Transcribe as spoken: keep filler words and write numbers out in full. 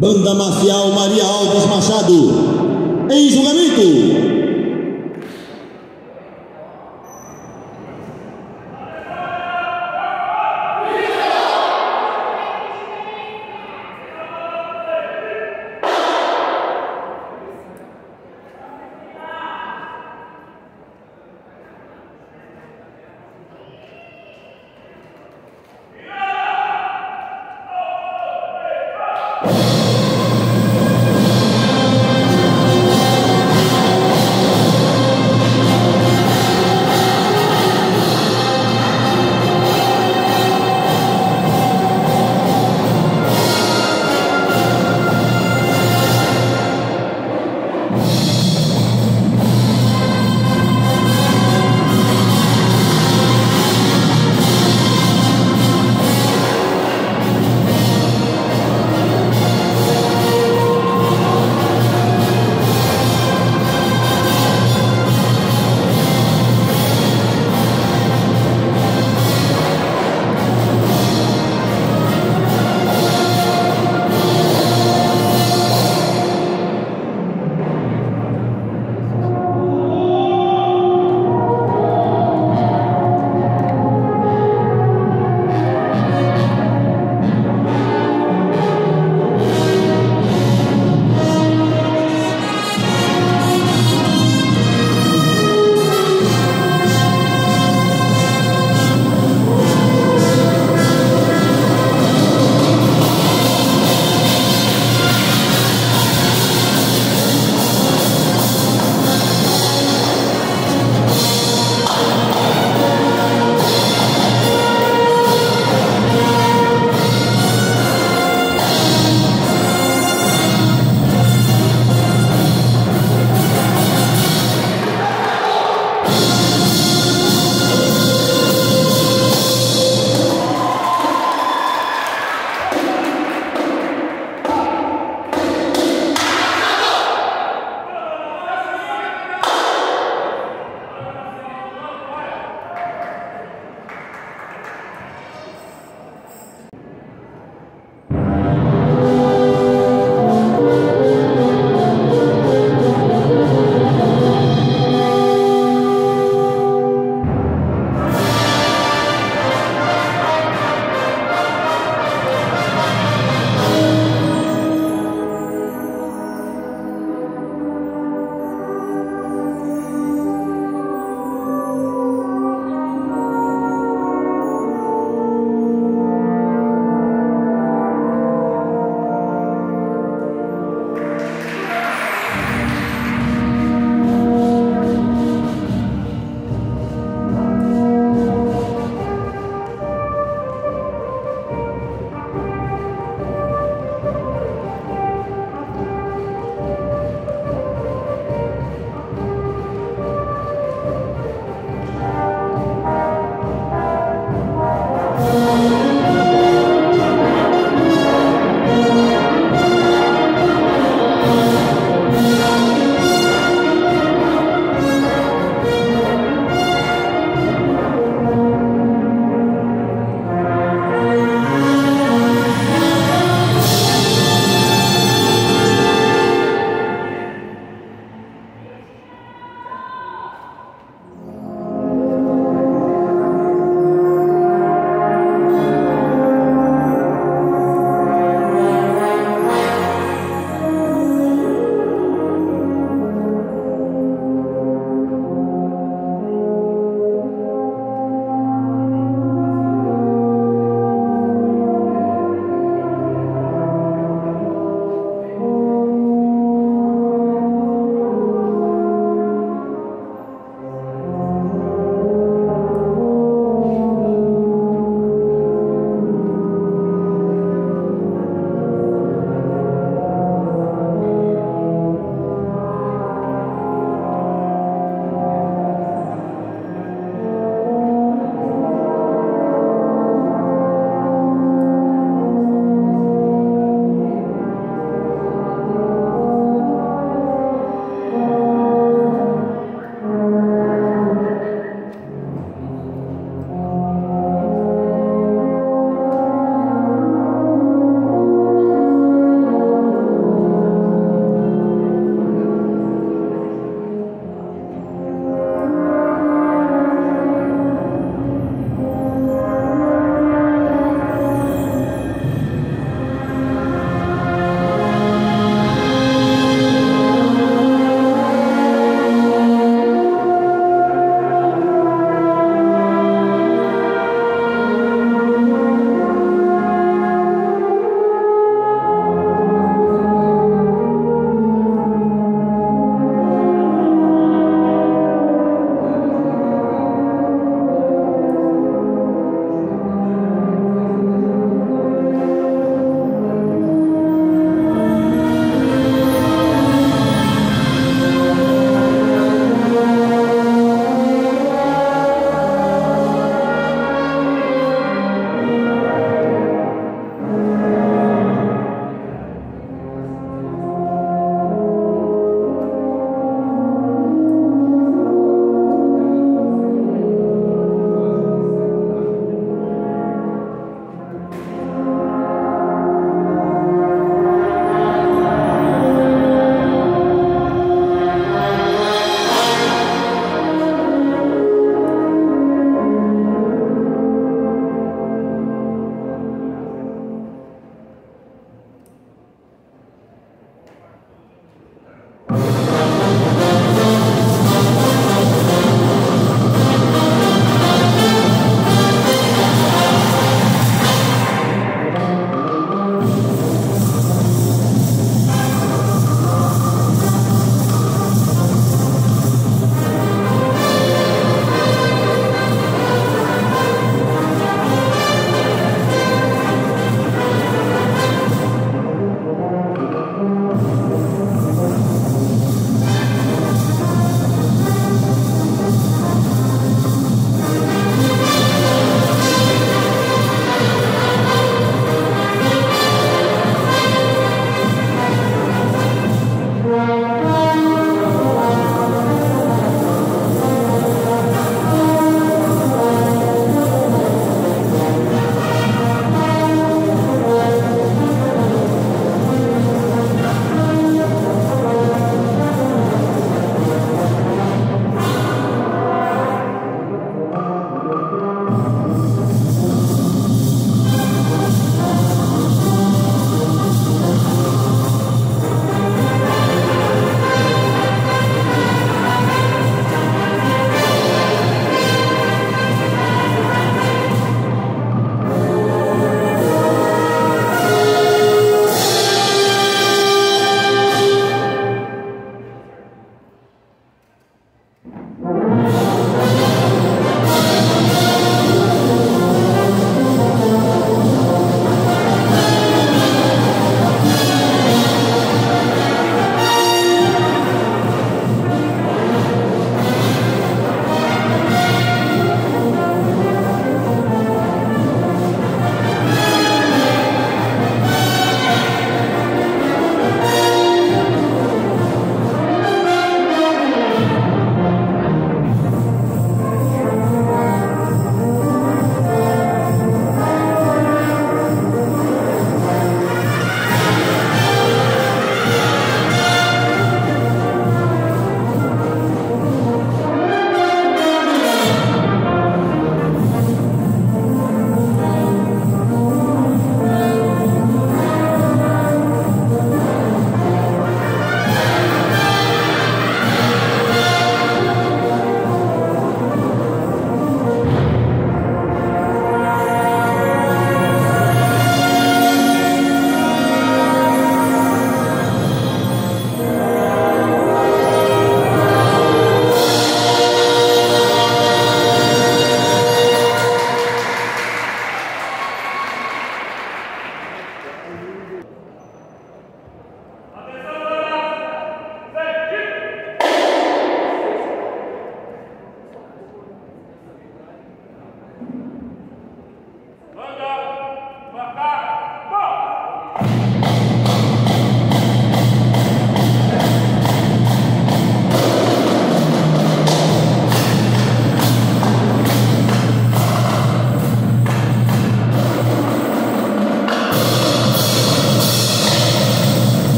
Banda Marcial Maria Alves Machado, em julgamento.